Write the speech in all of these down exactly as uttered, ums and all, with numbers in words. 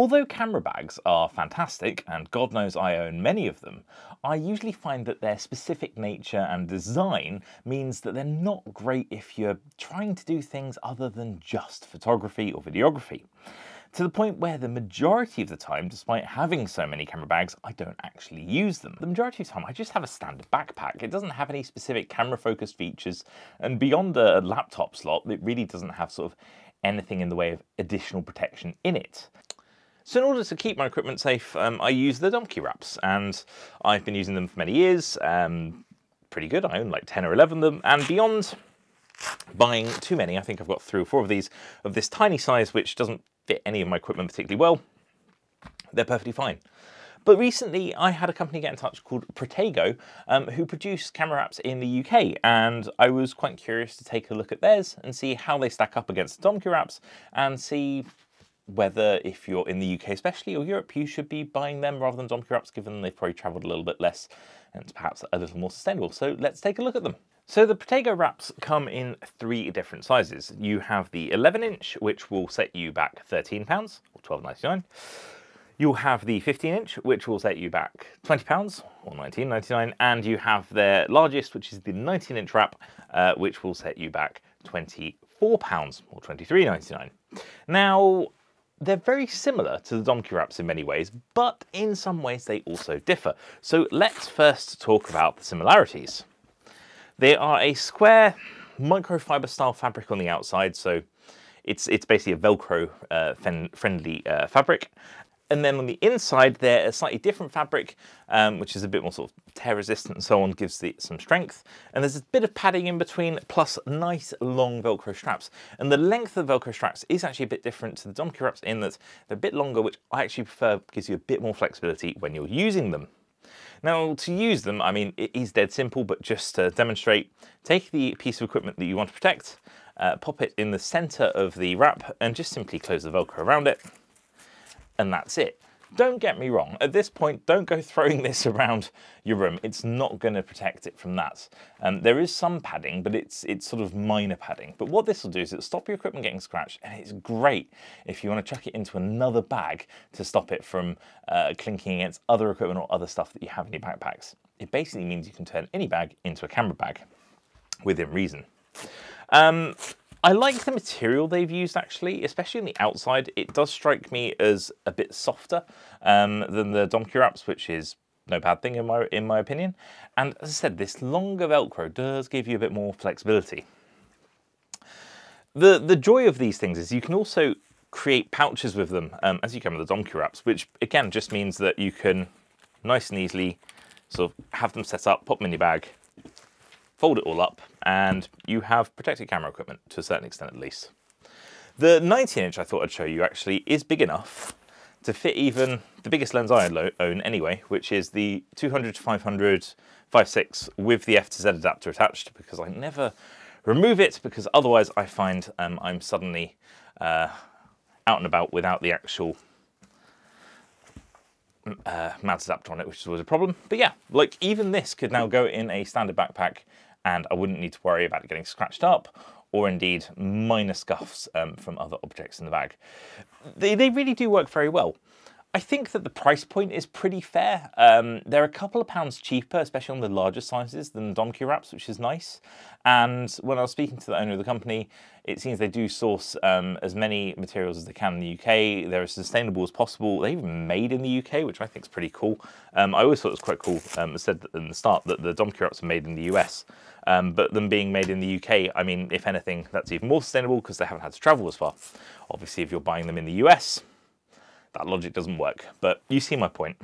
Although camera bags are fantastic, and God knows I own many of them, I usually find that their specific nature and design means that they're not great if you're trying to do things other than just photography or videography. To the point where the majority of the time, despite having so many camera bags, I don't actually use them. The majority of the time, I just have a standard backpack. It doesn't have any specific camera-focused features, and beyond a laptop slot, it really doesn't have sort of anything in the way of additional protection in it. So in order to keep my equipment safe, um, I use the Domke wraps, and I've been using them for many years. Um, pretty good, I own like ten or eleven of them, and beyond buying too many, I think I've got three or four of these, of this tiny size, which doesn't fit any of my equipment particularly well, they're perfectly fine. But recently I had a company get in touch called Praetego, um, who produce camera apps in the U K, and I was quite curious to take a look at theirs and see how they stack up against the Domke apps, and see whether, if you're in the U K especially, or Europe, you should be buying them rather than Domke apps, given they've probably travelled a little bit less and perhaps a little more sustainable. So let's take a look at them. So the Praetego wraps come in three different sizes. You have the eleven inch, which will set you back thirteen pounds, or twelve ninety-nine. You'll have the fifteen inch, which will set you back twenty pounds, or nineteen ninety-nine. And you have their largest, which is the nineteen inch wrap, uh, which will set you back twenty-four pounds, or twenty-three ninety-nine. Now, they're very similar to the Domke wraps in many ways, but in some ways they also differ. So let's first talk about the similarities. They are a square microfiber style fabric on the outside, so it's, it's basically a Velcro uh, friendly uh, fabric. And then on the inside, they're a slightly different fabric, um, which is a bit more sort of tear resistant and so on, gives it some strength. And there's a bit of padding in between, plus nice long Velcro straps. And the length of the Velcro straps is actually a bit different to the Domke wraps in that they're a bit longer, which I actually prefer, gives you a bit more flexibility when you're using them. Now, to use them, I mean, it is dead simple, but just to demonstrate, take the piece of equipment that you want to protect, uh, pop it in the center of the wrap, and just simply close the Velcro around it. And that's it. Don't get me wrong, at this point, don't go throwing this around your room. It's not going to protect it from that. Um, there is some padding, but it's it's sort of minor padding. But what this will do is it'll stop your equipment getting scratched, and it's great if you want to chuck it into another bag to stop it from uh, clinking against other equipment or other stuff that you have in your backpacks. It basically means you can turn any bag into a camera bag, within reason. Um, I like the material they've used actually, especially on the outside. It does strike me as a bit softer um, than the Domke wraps, which is no bad thing in my, in my opinion. And as I said, this longer Velcro does give you a bit more flexibility. The, the joy of these things is you can also create pouches with them, um, as you can with the Domke wraps, which again just means that you can nice and easily sort of have them set up, pop them in your bag, fold it all up, and you have protected camera equipment, to a certain extent at least. The nineteen inch I thought I'd show you actually is big enough to fit even the biggest lens I own anyway, which is the two hundred to five hundred f five point six with the F to Z adapter attached, because I never remove it, because otherwise I find um, I'm suddenly uh, out and about without the actual uh, mount adapter on it, which is always a problem. But yeah, like even this could now go in a standard backpack, and I wouldn't need to worry about it getting scratched up, or indeed minor scuffs um, from other objects in the bag. They, they really do work very well. I think that the price point is pretty fair. Um, they're a couple of pounds cheaper, especially on the larger sizes, than Domke wraps, which is nice. And when I was speaking to the owner of the company, it seems they do source um, as many materials as they can in the U K. They're as sustainable as possible. They're even made in the U K, which I think is pretty cool. Um, I always thought it was quite cool. Um, I said in the start that the Domke wraps are made in the U S, um, but them being made in the U K, I mean, if anything, that's even more sustainable because they haven't had to travel as far. Obviously, if you're buying them in the U S, that logic doesn't work, but you see my point.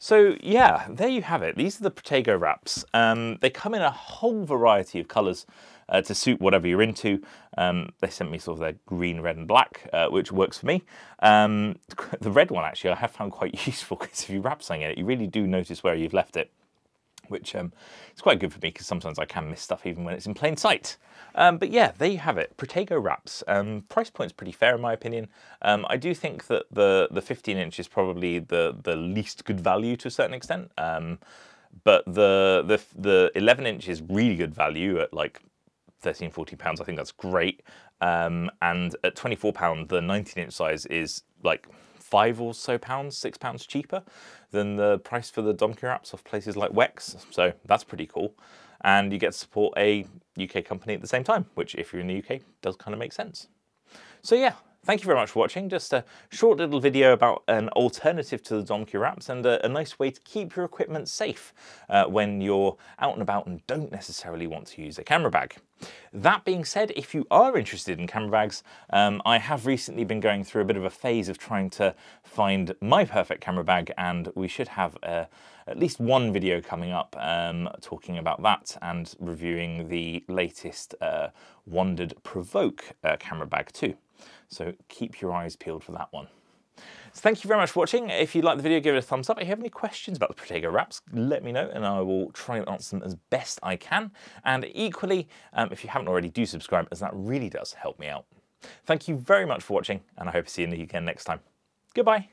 So yeah, there you have it. These are the Praetego wraps. Um, they come in a whole variety of colors uh, to suit whatever you're into. Um, they sent me sort of their green, red and black, uh, which works for me. Um, the red one actually I have found quite useful, because if you wrap something in it, you really do notice where you've left it, which um, is quite good for me because sometimes I can miss stuff even when it's in plain sight. Um, but yeah, there you have it, Praetego wraps. Um, price point's pretty fair in my opinion. Um, I do think that the, the fifteen inch is probably the, the least good value to a certain extent, um, but the, the, the eleven inch is really good value at like thirteen, fourteen pounds, I think that's great. Um, and at twenty-four pounds, the nineteen inch size is like five or so pounds, six pounds cheaper than the price for the Domke wraps off places like Wex. So that's pretty cool. And you get to support a U K company at the same time, which if you're in the U K, does kind of make sense. So yeah, thank you very much for watching. Just a short little video about an alternative to the Domke wraps and a, a nice way to keep your equipment safe uh, when you're out and about and don't necessarily want to use a camera bag. That being said, if you are interested in camera bags, um, I have recently been going through a bit of a phase of trying to find my perfect camera bag, and we should have a, at least one video coming up um, talking about that and reviewing the latest uh, Wandrd Provoke uh, camera bag too. So keep your eyes peeled for that one. So thank you very much for watching. If you like the video, give it a thumbs up. If you have any questions about the Praetego wraps, let me know and I will try and answer them as best I can. And equally, um, if you haven't already, do subscribe, as that really does help me out. Thank you very much for watching, and I hope to see you again next time. Goodbye.